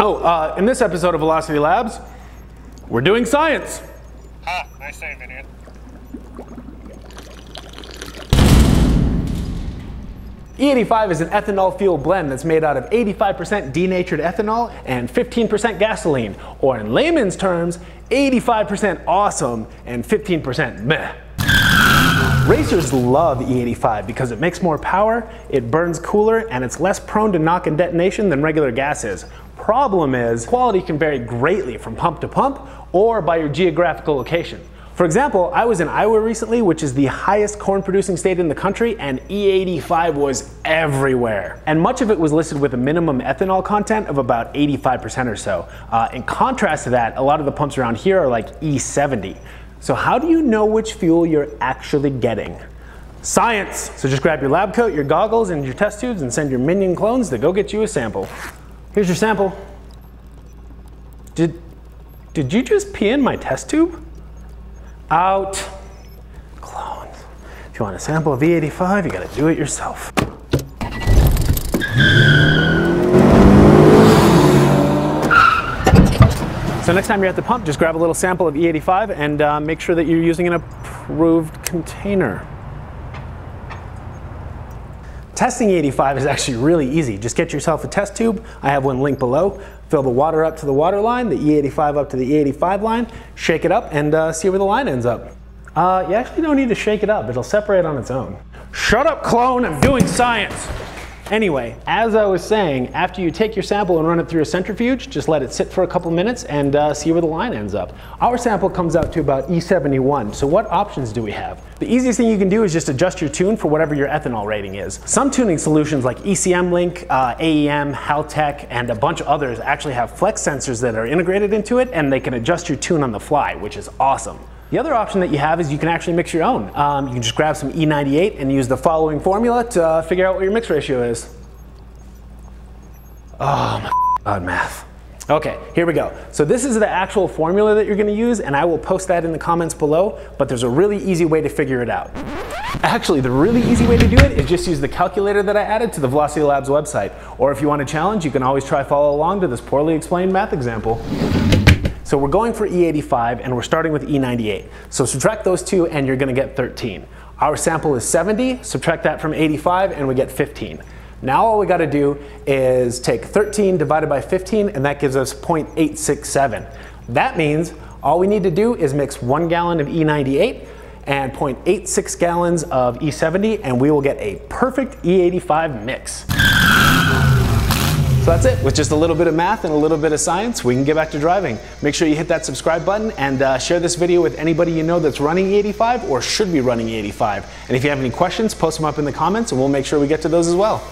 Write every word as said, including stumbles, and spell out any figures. Oh, uh, in this episode of Velocity Labs, we're doing science. Ah, nice save, idiot. E eighty-five is an ethanol fuel blend that's made out of eighty-five percent denatured ethanol and fifteen percent gasoline, or in layman's terms, eighty-five percent awesome and fifteen percent meh. Racers love E eighty-five because it makes more power, it burns cooler, and it's less prone to knock and detonation than regular gas is. Problem is, quality can vary greatly from pump to pump or by your geographical location. For example, I was in Iowa recently, which is the highest corn producing state in the country, and E eighty-five was everywhere. And much of it was listed with a minimum ethanol content of about eighty-five percent or so. Uh, in contrast to that, a lot of the pumps around here are like E seventy. So how do you know which fuel you're actually getting? Science! So just grab your lab coat, your goggles, and your test tubes and send your minion clones to go get you a sample. Here's your sample. Did, did you just pee in my test tube? Out. Clones. If you want a sample of E eighty-five, you gotta do it yourself. So next time you're at the pump, just grab a little sample of E eighty-five and uh, make sure that you're using an approved container. Testing E eighty-five is actually really easy. Just get yourself a test tube. I have one linked below. Fill the water up to the water line, the E eighty-five up to the E eighty-five line, shake it up, and uh, see where the line ends up. Uh, you actually don't need to shake it up. It'll separate on its own. Shut up, clone! I'm doing science! Anyway, as I was saying, after you take your sample and run it through a centrifuge, just let it sit for a couple minutes and uh, see where the line ends up. Our sample comes out to about E seventy-one, so what options do we have? The easiest thing you can do is just adjust your tune for whatever your ethanol rating is. Some tuning solutions like E C M Link, uh, A E M, Haltech, and a bunch of others actually have flex sensors that are integrated into it, and they can adjust your tune on the fly, which is awesome. The other option that you have is you can actually mix your own. Um, you can just grab some E ninety-eight and use the following formula to uh, figure out what your mix ratio is. Oh my God, math. Okay, here we go. So this is the actual formula that you're gonna use, and I will post that in the comments below, but there's a really easy way to figure it out. Actually, the really easy way to do it is just use the calculator that I added to the Velocity Labs website. Or if you want a challenge, you can always try follow along to this poorly explained math example. So we're going for E eighty-five and we're starting with E ninety-eight. So subtract those two and you're gonna get thirteen. Our sample is seventy, subtract that from eighty-five and we get fifteen. Now all we gotta do is take thirteen divided by fifteen, and that gives us zero point eight six seven. That means all we need to do is mix one gallon of E ninety-eight and zero point eight six gallons of E seventy, and we will get a perfect E eighty-five mix. So that's it. With just a little bit of math and a little bit of science, we can get back to driving. Make sure you hit that subscribe button and uh, share this video with anybody you know that's running E eighty-five or should be running E eighty-five. And if you have any questions, post them up in the comments and we'll make sure we get to those as well.